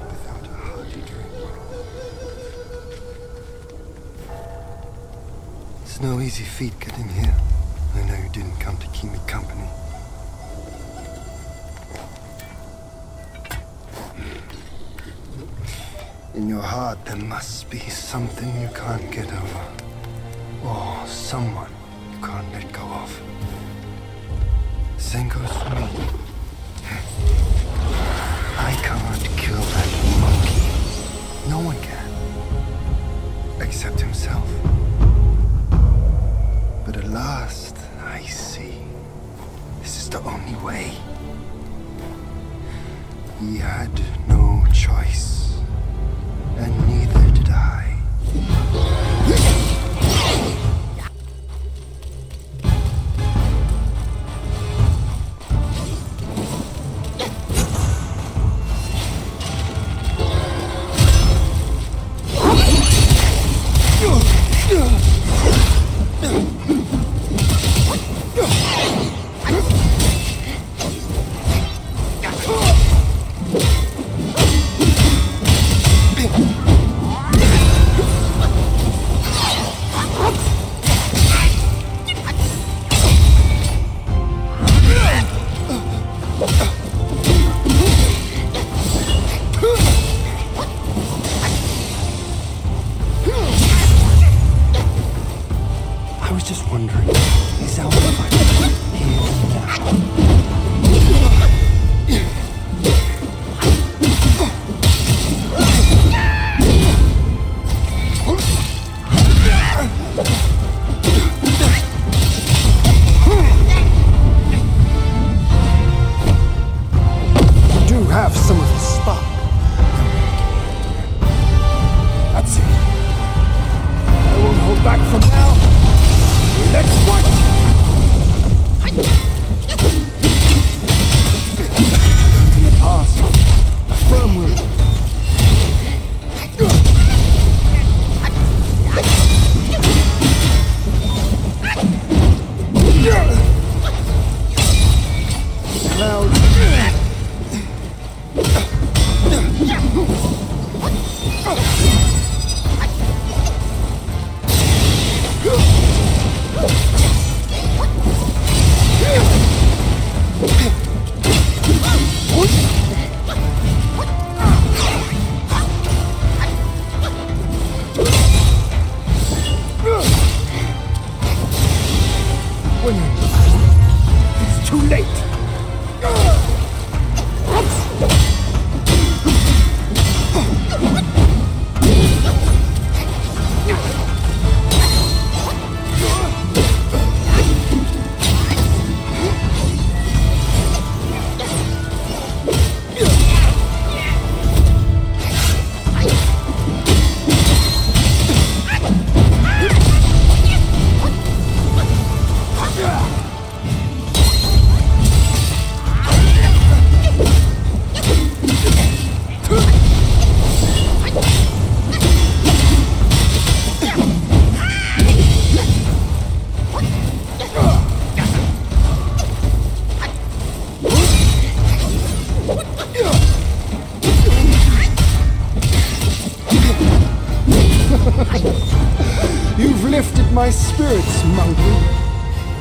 without a hearty drink. It's no easy feat getting here. I know you didn't come to keep me company. In your heart, there must be something you can't get over, or someone you can't let go of. Same goes for me. I can't kill that monkey. No one can, except himself. But at last, I see. This is the only way. He had no choice. And neither did I. My spirits, monkey.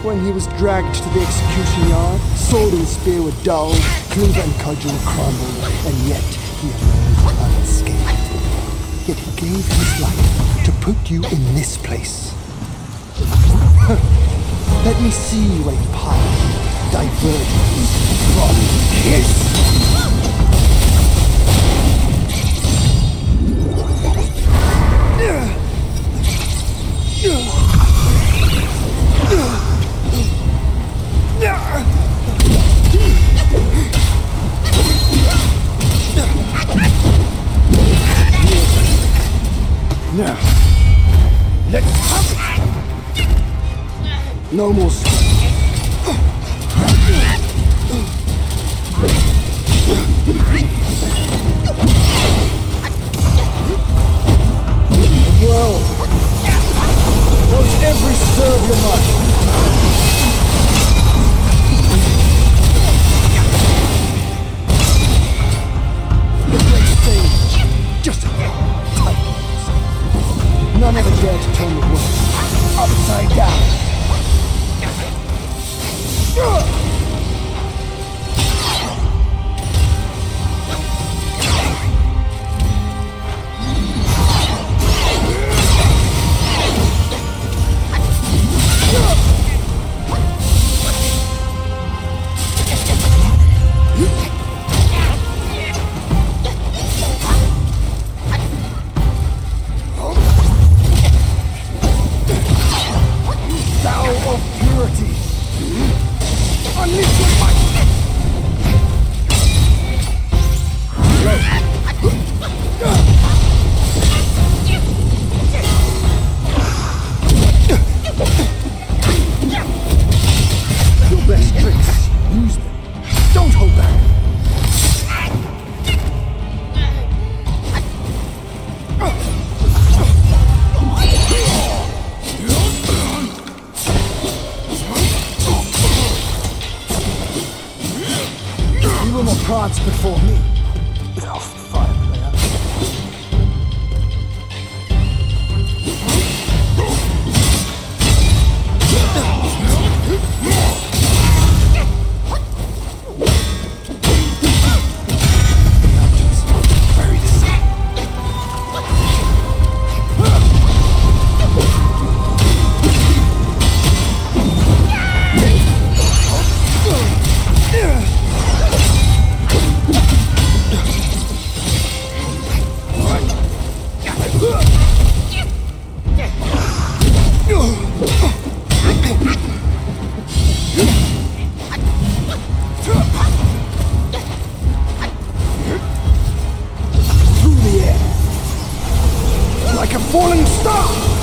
When he was dragged to the execution yard, sword and spear were dull, cleaver and cudgel crumbled, and yet he emerged unscathed. Yet he gave his life to put you in this place. Let me see you a path diverges from his. No more falling star!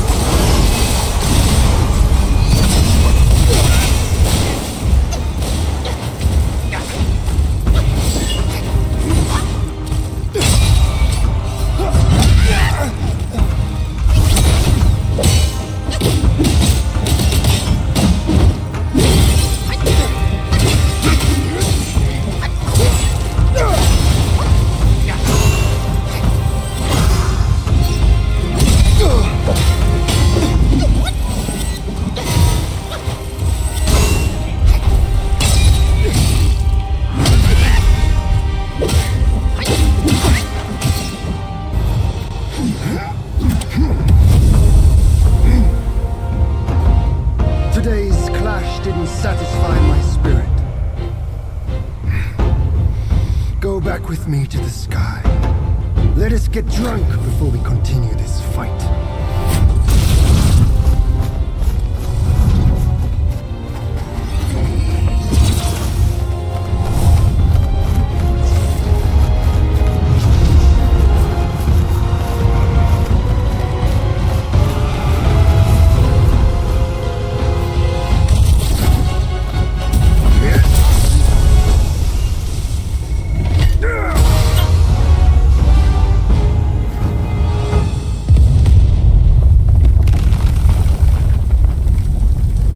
Today's clash didn't satisfy my spirit. Go back with me to the sky. Let us get drunk before we continue this fight.